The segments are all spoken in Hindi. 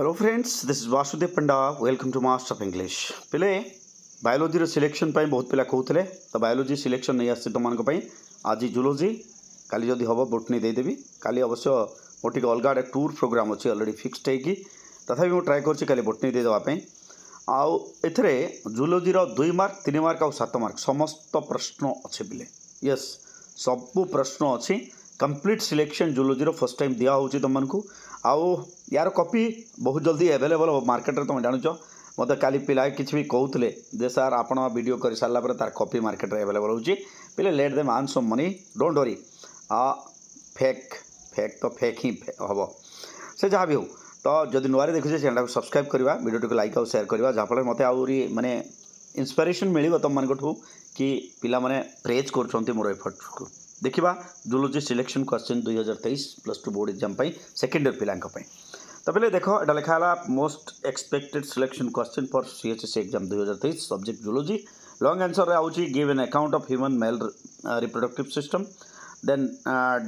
Hello friends, this is Vasude Panda. Welcome to Master of English. Pile biology selection pai bahut pila kohutile ta biology selection nei assi tomanko pai aji zoology kali jodi hobo botany dei debi kali avasya motik alga tour program achi already fixed hai ki tathabi mo try korchi kali botany dei deba pai आउ एथरे zoology रो 2 मार्क 3 मार्क और 7 मार्क समस्त प्रश्न अछि बिले यस सब प्रश्न अछि कंप्लीट सिलेक्शन zoology रो फर्स्ट टाइम दिया होछि तुमन को आउ यार कॉपी बहुत जल्दी अवेलेबल मार्केट रे तुम जानु छ मते काली पिला किछ भी कहउतले जे सर आपण वीडियो करि साला पर तार कॉपी मार्केट रे अवेलेबल होछि पिले let them earn some money don't worry आ फेक तो फेक ही होबो से जहा भी हो तो जदि नुआरे देखुछे चैनल को सब्सक्राइब करबा वीडियो को लाइक और शेयर करबा जाफल मते आउरी माने इंस्पिरेशन मिलिबो त मन कोठू कि पिला माने प्रेज करछोंती मोर एफर्ट को देखिबा zoology selection question 2023 plus 2 board exam पई सेकंड ईयर पिलांक पई त पहिले देखो एटा लिखाला most expected selection question for CHSE exam 2023 subject zoology long answer रे आउची give an account of human male reproductive system then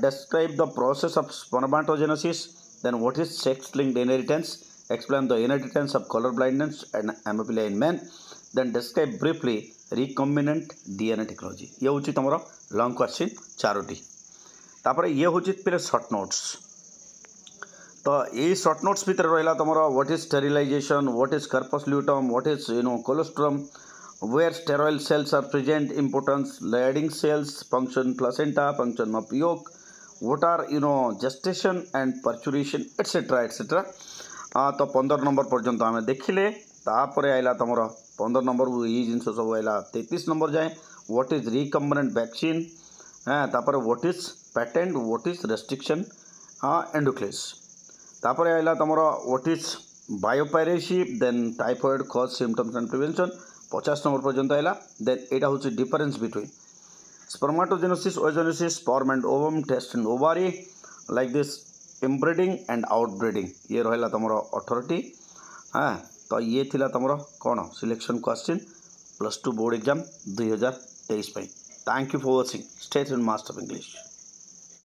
describe the process of spermatogenesis Then what is sex-linked inheritance? Explain the inheritance of color blindness and hemophilia in men. Then describe briefly recombinant DNA technology. ये होची तुम्हारा long question चारोटी. तापरे ये होची फिर short notes. तो ये short notes भी तेरे रहेला तुम्हारा what is sterilization, what is corpus luteum, what is colostrum, where sterile cells are present, importance, lading cells, function placenta, function of yolk. What are gestation and parturition etc etc तो 15 नंबर पर्यंत हमें देखिले तापरे आइला तमरो 15 नंबर ई जिंस सब आइला 33 नंबर जाए व्हाट इज रिकम्बिनेंट वैक्सीन तापर what is patent what is restriction endonuclease तापरे आइला तमरो what is biopiracy then typhoid cause symptoms and prevention 50 number पर्यंत आइला देन एटा होची difference between spermatogenesis, oogenesis, sperm and ovum, test and ovary, like this inbreeding and outbreeding. ये रहेला तमरो 18 हाँ तो ये थिला तमरो कौन selection question plus 2 board exam 2023 पे. Thank you for watching. Stay tuned, Master of English.